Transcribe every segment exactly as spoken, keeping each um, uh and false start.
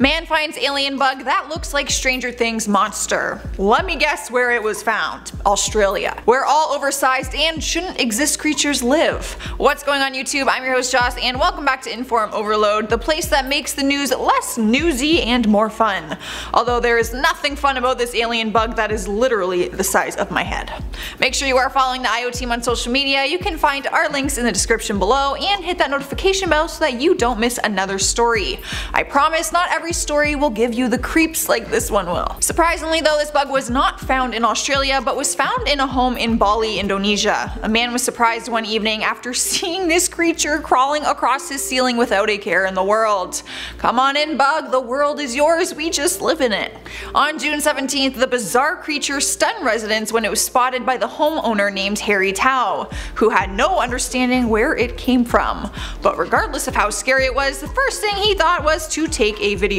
Man finds alien bug that looks like Stranger Things monster. Let me guess where it was found. Australia. Where all oversized and shouldn't exist creatures live. What's going on YouTube? I'm your host Joss and welcome back to Inform Overload, the place that makes the news less newsy and more fun. Although there is nothing fun about this alien bug that is literally the size of my head. Make sure you are following the I O team on social media. You can find our links in the description below and hit that notification bell so that you don't miss another story. I promise not every story will give you the creeps like this one will. Surprisingly though, this bug was not found in Australia but was found in a home in Bali, Indonesia. A man was surprised one evening after seeing this creature crawling across his ceiling without a care in the world. Come on in bug, the world is yours, we just live in it. On June seventeenth, the bizarre creature stunned residents when it was spotted by the homeowner named Harry Tao, who had no understanding where it came from. But regardless of how scary it was, the first thing he thought was to take a video.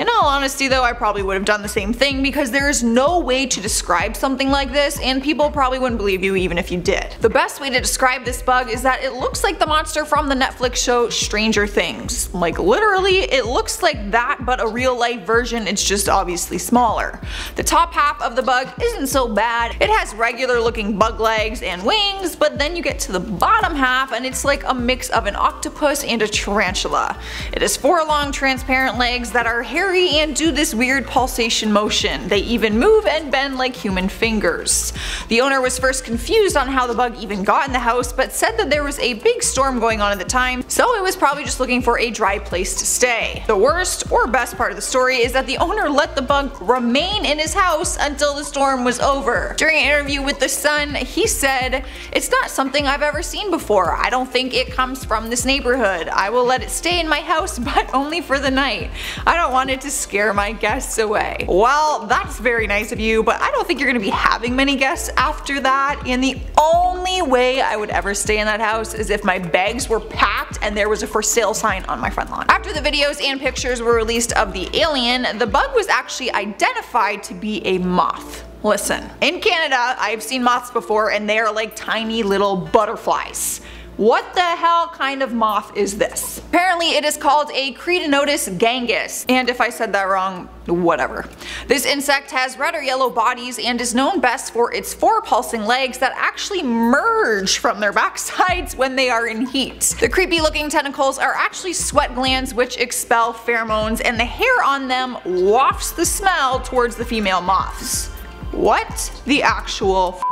In all honesty though, I probably would have done the same thing because there is no way to describe something like this and people probably wouldn't believe you even if you did. The best way to describe this bug is that it looks like the monster from the Netflix show Stranger Things. Like literally, it looks like that but a real life version, it's just obviously smaller. The top half of the bug isn't so bad, it has regular looking bug legs and wings, but then you get to the bottom half and it's like a mix of an octopus and a tarantula. It has four long transparent legs that are hairy and do this weird pulsation motion. They even move and bend like human fingers. The owner was first confused on how the bug even got in the house, but said that there was a big storm going on at the time, so it was probably just looking for a dry place to stay. The worst or best part of the story is that the owner let the bug remain in his house until the storm was over. During an interview with The Sun, he said, "It's not something I've ever seen before. I don't think it comes from this neighborhood. I will let it stay in my house, but only for the night. I don't want it to scare my guests away." Well, that's very nice of you, but I don't think you're gonna be having many guests after that, and the only way I would ever stay in that house is if my bags were packed and there was a for sale sign on my front lawn. After the videos and pictures were released of the alien, the bug was actually identified to be a moth. Listen, in Canada, I've seen moths before and they are like tiny little butterflies. What the hell kind of moth is this? Apparently it is called a Cretinotus gangus, and if I said that wrong, whatever. This insect has red or yellow bodies and is known best for its four pulsing legs that actually merge from their backsides when they are in heat. The creepy looking tentacles are actually sweat glands which expel pheromones, and the hair on them wafts the smell towards the female moths. What the actual f***?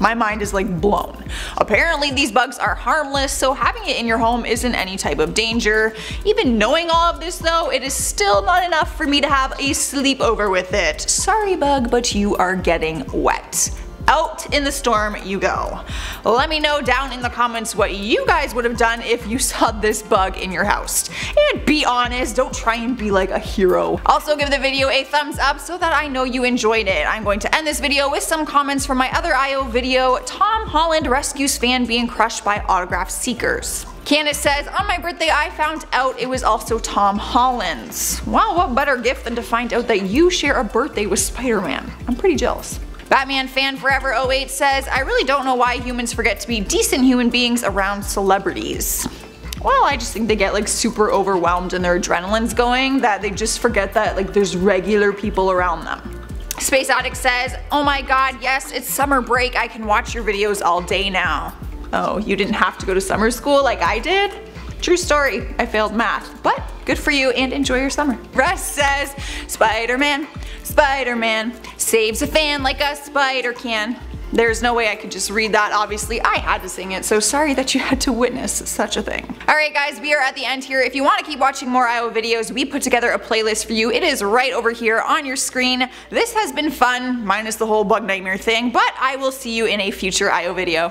My mind is like blown. Apparently these bugs are harmless, so having it in your home isn't any type of danger. Even knowing all of this though, it is still not enough for me to have a sleepover with it. Sorry bug, but you are getting wet. Out in the storm you go. Let me know down in the comments what you guys would have done if you saw this bug in your house. And be honest, don't try and be like a hero. Also give the video a thumbs up so that I know you enjoyed it. I'm going to end this video with some comments from my other I O video, Tom Holland rescues fan being crushed by autograph seekers. Candace says, on my birthday I found out it was also Tom Holland's. Wow, what better gift than to find out that you share a birthday with Spider-Man. I'm pretty jealous. Batman Fan Forever oh eight says, I really don't know why humans forget to be decent human beings around celebrities. Well, I just think they get like super overwhelmed and their adrenaline's going that they just forget that like there's regular people around them. Space Addict says, oh my god, yes, it's summer break, I can watch your videos all day now. Oh, you didn't have to go to summer school like I did? True story, I failed math, but good for you and enjoy your summer. Russ says, Spider-Man, Spider-Man, saves a fan like a spider can. There's no way I could just read that, obviously I had to sing it, so sorry that you had to witness such a thing. Alright guys, we are at the end here. If you want to keep watching more I O videos, we put together a playlist for you. It is right over here on your screen. This has been fun, minus the whole bug nightmare thing, but I will see you in a future I O video.